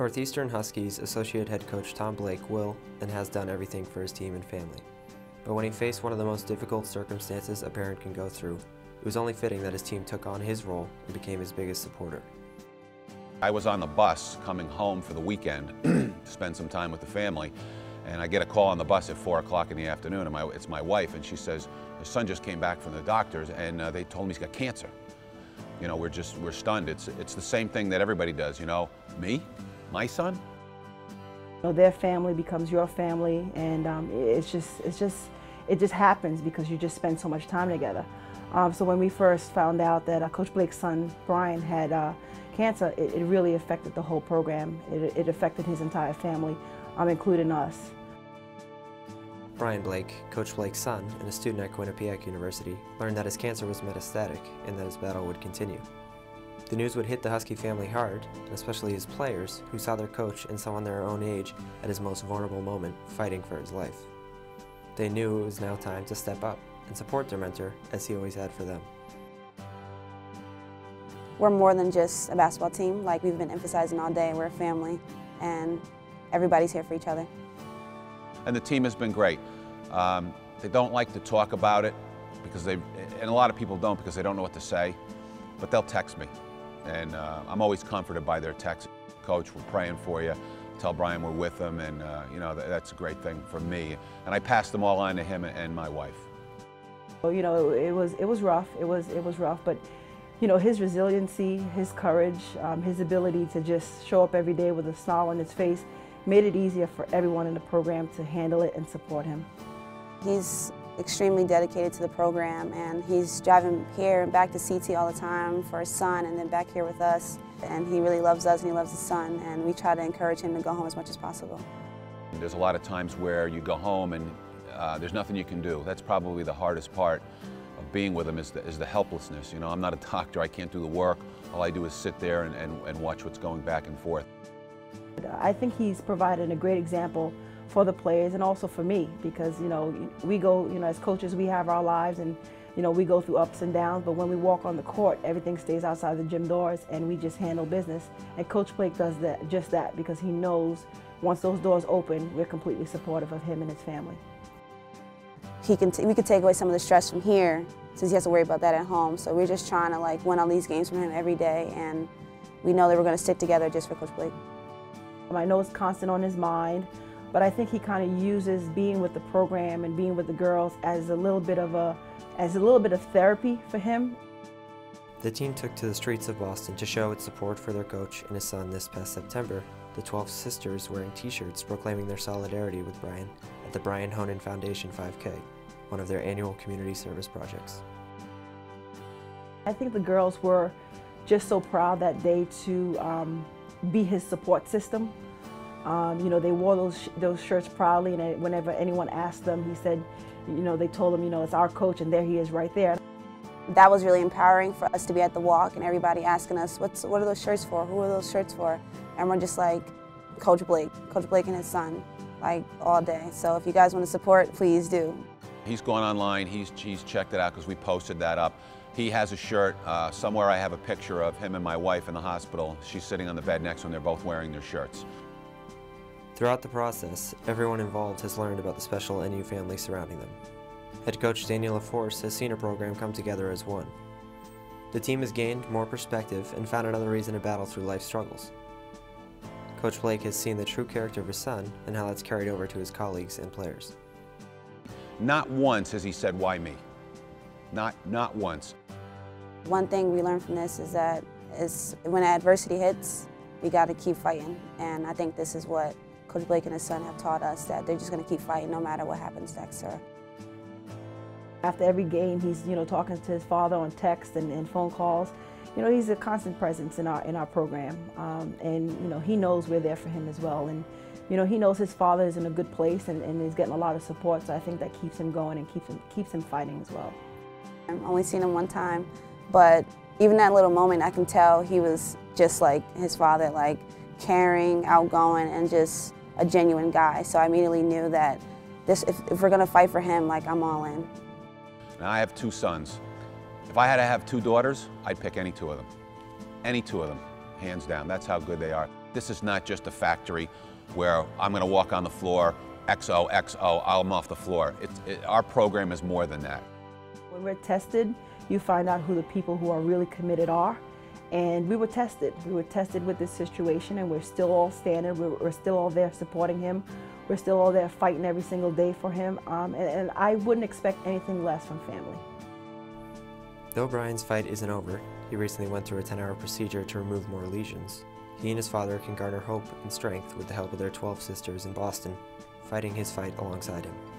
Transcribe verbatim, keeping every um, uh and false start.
Northeastern Huskies associate head coach Tom Blake will and has done everything for his team and family. But when he faced one of the most difficult circumstances a parent can go through, it was only fitting that his team took on his role and became his biggest supporter. I was on the bus coming home for the weekend to spend some time with the family, and I get a call on the bus at four o'clock in the afternoon, and my, it's my wife, and she says, "Your son just came back from the doctors, and uh, they told me he's got cancer." You know, we're just, we're stunned. It's, it's the same thing that everybody does, you know. Me? My son? You know, their family becomes your family, and um, it's just, it's just, it just happens because you just spend so much time together. Um, so when we first found out that uh, Coach Blake's son, Brian, had uh, cancer, it, it really affected the whole program. It, it affected his entire family, um, including us. Brian Blake, Coach Blake's son, and a student at Quinnipiac University, learned that his cancer was metastatic and that his battle would continue. The news would hit the Husky family hard, and especially his players, who saw their coach and someone their own age at his most vulnerable moment fighting for his life. They knew it was now time to step up and support their mentor, as he always had for them. We're more than just a basketball team, like we've been emphasizing all day. We're a family, and everybody's here for each other. And the team has been great. Um, they don't like to talk about it, because they, and a lot of people don't because they don't know what to say, but they'll text me. And uh, I'm always comforted by their text. "Coach, we're praying for you. Tell Brian we're with him," and uh, you know, that's a great thing for me. And I pass them all on to him and my wife. Well, you know, it, it was it was rough. It was it was rough, but you know, his resiliency, his courage, um, his ability to just show up every day with a smile on his face made it easier for everyone in the program to handle it and support him. He's extremely dedicated to the program, and he's driving here and back to C T all the time for his son, and then back here with us. And he really loves us, and he loves his son, and we try to encourage him to go home as much as possible. There's a lot of times where you go home and uh, there's nothing you can do. That's probably the hardest part of being with him, is the, is the helplessness. You know, I'm not a doctor, I can't do the work. All I do is sit there and, and, and watch what's going back and forth. I think he's provided a great example for the players and also for me, because you know, we go, you know, as coaches, we have our lives, and you know, we go through ups and downs, but when we walk on the court, everything stays outside the gym doors and we just handle business. And Coach Blake does that, just that, because he knows once those doors open, we're completely supportive of him and his family. He can t we could take away some of the stress from here, since he has to worry about that at home. So we're just trying to like win all these games from him every day, and we know that we're going to stick together just for Coach Blake. I know it's constant on his mind, but I think he kind of uses being with the program and being with the girls as a little bit of a, as a little bit of therapy for him. The team took to the streets of Boston to show its support for their coach and his son this past September. The twelve sisters wearing t-shirts proclaiming their solidarity with Brian at the Brian Honan Foundation five K, one of their annual community service projects. I think the girls were just so proud that day to um, be his support system. Um, you know, they wore those, sh those shirts proudly, and whenever anyone asked them, he said, you know, they told him, you know, it's our coach, and there he is right there. That was really empowering for us to be at the walk and everybody asking us, What's, what are those shirts for? Who are those shirts for? And we're just like, Coach Blake, Coach Blake and his son, like all day. So if you guys want to support, please do. He's gone online, he's, he's checked it out because we posted that up. He has a shirt. Uh, somewhere I have a picture of him and my wife in the hospital. She's sitting on the bed next to him. They're both wearing their shirts. Throughout the process, everyone involved has learned about the special N U family surrounding them. Head coach Daniel LaForce has seen a program come together as one. The team has gained more perspective and found another reason to battle through life's struggles. Coach Blake has seen the true character of his son and how that's carried over to his colleagues and players. Not once has he said, "Why me?" Not, not once. One thing we learned from this is that is when adversity hits, we got to keep fighting. And I think this is what Coach Blake and his son have taught us, that they're just going to keep fighting no matter what happens next, sir. After every game, he's you know talking to his father on text and, and phone calls. You know, he's a constant presence in our in our program, um, and you know he knows we're there for him as well. And you know he knows his father is in a good place and, and is getting a lot of support. So I think that keeps him going and keeps him keeps him fighting as well. I've only seen him one time, but even that little moment, I can tell he was just like his father, like caring, outgoing, and just a genuine guy. So I immediately knew that this, if, if we're gonna fight for him, like I'm all in. Now, I have two sons. If I had to have two daughters, I'd pick any two of them. Any two of them, hands down. That's how good they are. This is not just a factory where I'm going to walk on the floor, X O, X O, I'm off the floor. It's, it, our program is more than that. When we're tested, you find out who the people who are really committed are. And we were tested. We were tested with this situation, and we're still all standing. We're, we're still all there supporting him. We're still all there fighting every single day for him. Um, and, and I wouldn't expect anything less from family. Though Brian's fight isn't over, he recently went through a ten-hour procedure to remove more lesions. He and his father can garner hope and strength with the help of their twelve sisters in Boston, fighting his fight alongside him.